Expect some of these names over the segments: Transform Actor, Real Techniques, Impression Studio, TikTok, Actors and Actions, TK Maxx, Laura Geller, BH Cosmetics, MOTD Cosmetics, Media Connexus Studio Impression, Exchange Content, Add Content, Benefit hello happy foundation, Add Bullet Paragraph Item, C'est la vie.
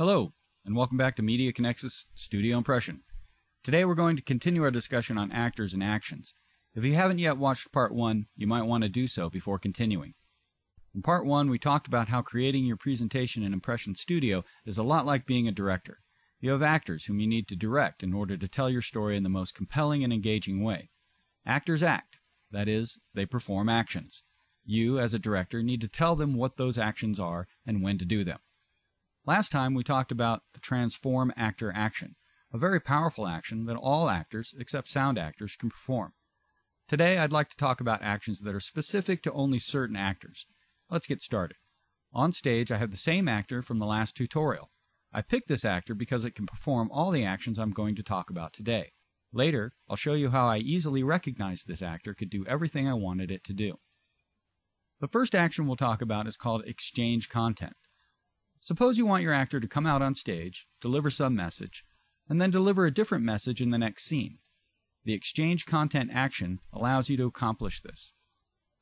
Hello, and welcome back to Media Connexus Studio Impression. Today we're going to continue our discussion on actors and actions. If you haven't yet watched Part 1, you might want to do so before continuing. In Part 1, we talked about how creating your presentation in Impression Studio is a lot like being a director. You have actors whom you need to direct in order to tell your story in the most compelling and engaging way. Actors act, that is, they perform actions. You, as a director, need to tell them what those actions are and when to do them. Last time we talked about the Transform Actor action, a very powerful action that all actors, except sound actors, can perform. Today I'd like to talk about actions that are specific to only certain actors. Let's get started. On stage I have the same actor from the last tutorial. I picked this actor because it can perform all the actions I'm going to talk about today. Later I'll show you how I easily recognized this actor could do everything I wanted it to do. The first action we'll talk about is called Exchange Content. Suppose you want your actor to come out on stage, deliver some message, and then deliver a different message in the next scene. The Exchange Content action allows you to accomplish this.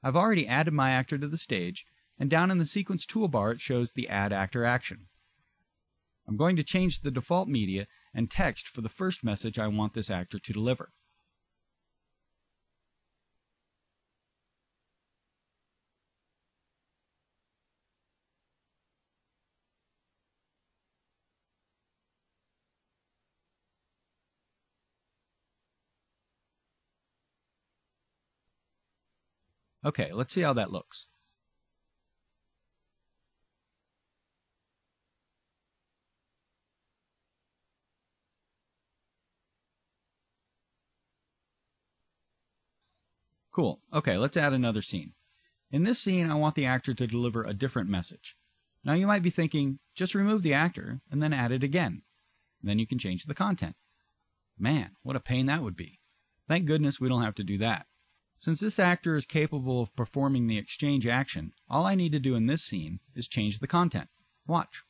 I've already added my actor to the stage, and down in the Sequence toolbar it shows the Add Actor action. I'm going to change the default media and text for the first message I want this actor to deliver. Okay, let's see how that looks. Cool. Okay, let's add another scene. In this scene, I want the actor to deliver a different message. Now you might be thinking, just remove the actor and then add it again. And then you can change the content. Man, what a pain that would be. Thank goodness we don't have to do that. Since this actor is capable of performing the exchange action, all I need to do in this scene is change the content. Watch.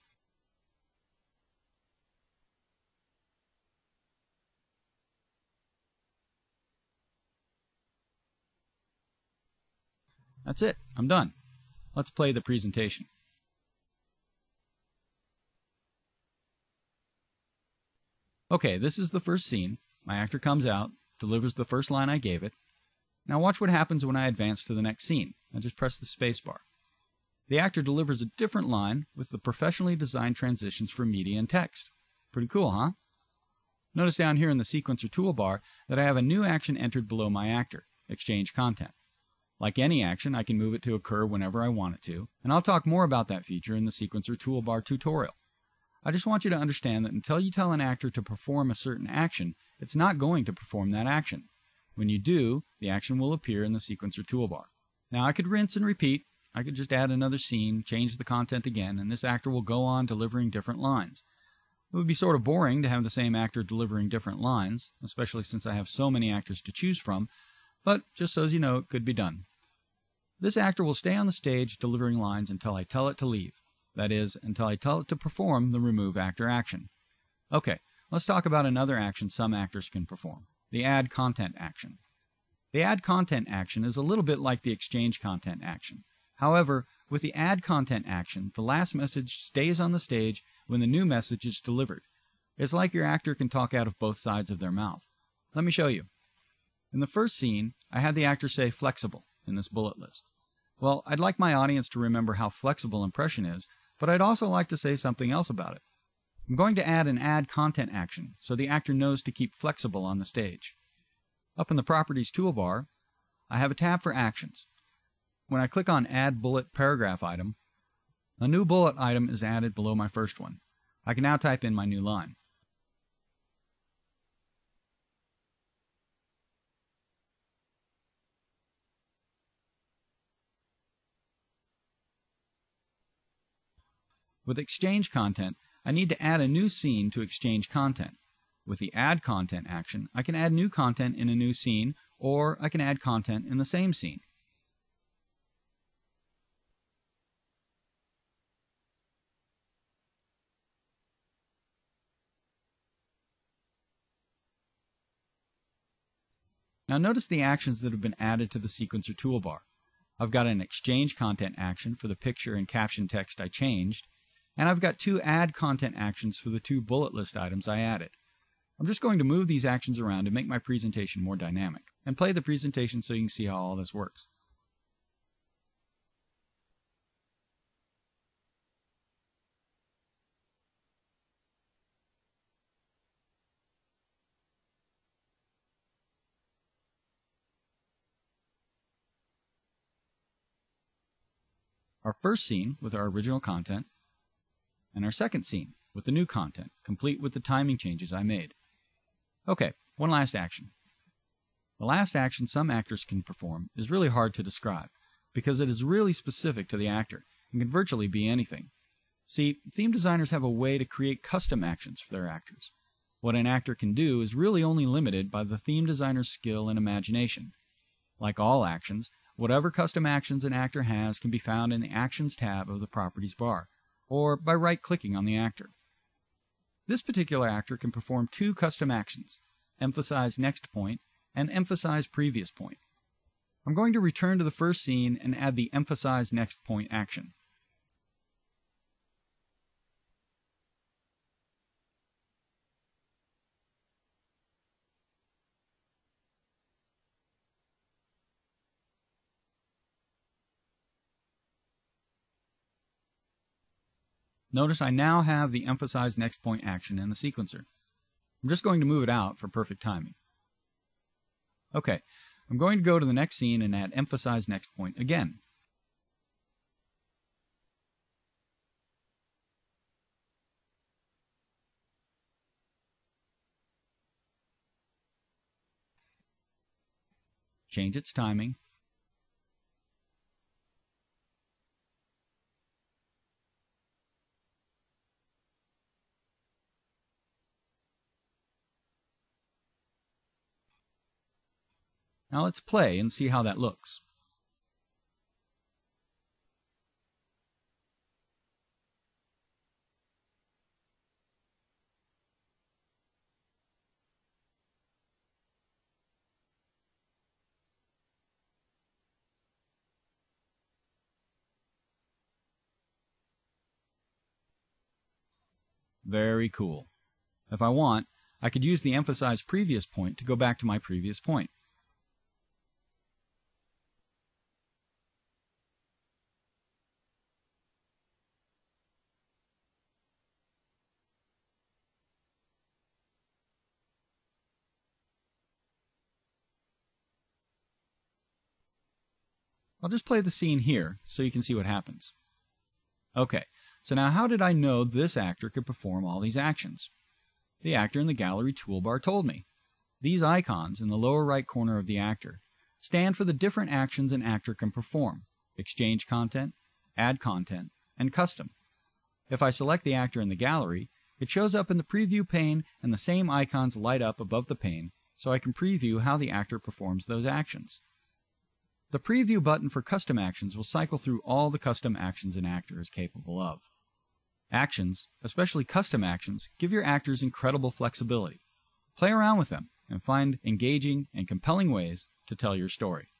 That's it. I'm done. Let's play the presentation. Okay, this is the first scene. My actor comes out, delivers the first line I gave it. Now watch what happens when I advance to the next scene. I just press the spacebar. The actor delivers a different line with the professionally designed transitions for media and text. Pretty cool, huh? Notice down here in the sequencer toolbar that I have a new action entered below my actor, Exchange Content. Like any action, I can move it to occur whenever I want it to, and I'll talk more about that feature in the sequencer toolbar tutorial. I just want you to understand that until you tell an actor to perform a certain action, it's not going to perform that action. When you do, the action will appear in the sequencer toolbar. Now I could rinse and repeat. I could just add another scene, change the content again, and this actor will go on delivering different lines. It would be sort of boring to have the same actor delivering different lines, especially since I have so many actors to choose from, but just so as you know, it could be done. This actor will stay on the stage delivering lines until I tell it to leave. That is, until I tell it to perform the remove actor action. Okay, let's talk about another action some actors can perform. The Add Content action. The Add Content action is a little bit like the Exchange Content action. However, with the Add Content action, the last message stays on the stage when the new message is delivered. It's like your actor can talk out of both sides of their mouth. Let me show you. In the first scene, I had the actor say flexible in this bullet list. Well, I'd like my audience to remember how flexible Impression is, but I'd also like to say something else about it. I'm going to add an Add Content action so the actor knows to keep flexible on the stage. Up in the Properties toolbar, I have a tab for Actions. When I click on Add Bullet Paragraph Item, a new bullet item is added below my first one. I can now type in my new line. With Exchange Content, I need to add a new scene to exchange content. With the Add Content action, I can add new content in a new scene, or I can add content in the same scene. Now notice the actions that have been added to the sequencer toolbar. I've got an Exchange Content action for the picture and caption text I changed, And I've got two add content actions for the two bullet list items I added. I'm just going to move these actions around to make my presentation more dynamic, and play the presentation so you can see how all this works. Our first scene with our original content, and our second scene with the new content, complete with the timing changes I made. Okay, one last action. The last action some actors can perform is really hard to describe, because it is really specific to the actor, and can virtually be anything. See, theme designers have a way to create custom actions for their actors. What an actor can do is really only limited by the theme designer's skill and imagination. Like all actions, whatever custom actions an actor has can be found in the Actions tab of the Properties bar, or by right-clicking on the actor. This particular actor can perform two custom actions, emphasize next point and emphasize previous point. I'm going to return to the first scene and add the emphasize next point action. Notice I now have the emphasize next point action in the sequencer. I'm just going to move it out for perfect timing. Okay, I'm going to go to the next scene and add emphasize next point again. Change its timing. Now let's play and see how that looks. Very cool. If I want, I could use the emphasized previous point to go back to my previous point. I'll just play the scene here so you can see what happens. Okay, so now how did I know this actor could perform all these actions? The actor in the gallery toolbar told me. These icons in the lower right corner of the actor stand for the different actions an actor can perform: exchange content, add content, and custom. If I select the actor in the gallery, it shows up in the preview pane and the same icons light up above the pane, so I can preview how the actor performs those actions. The preview button for custom actions will cycle through all the custom actions an actor is capable of. Actions, especially custom actions, give your actors incredible flexibility. Play around with them and find engaging and compelling ways to tell your story.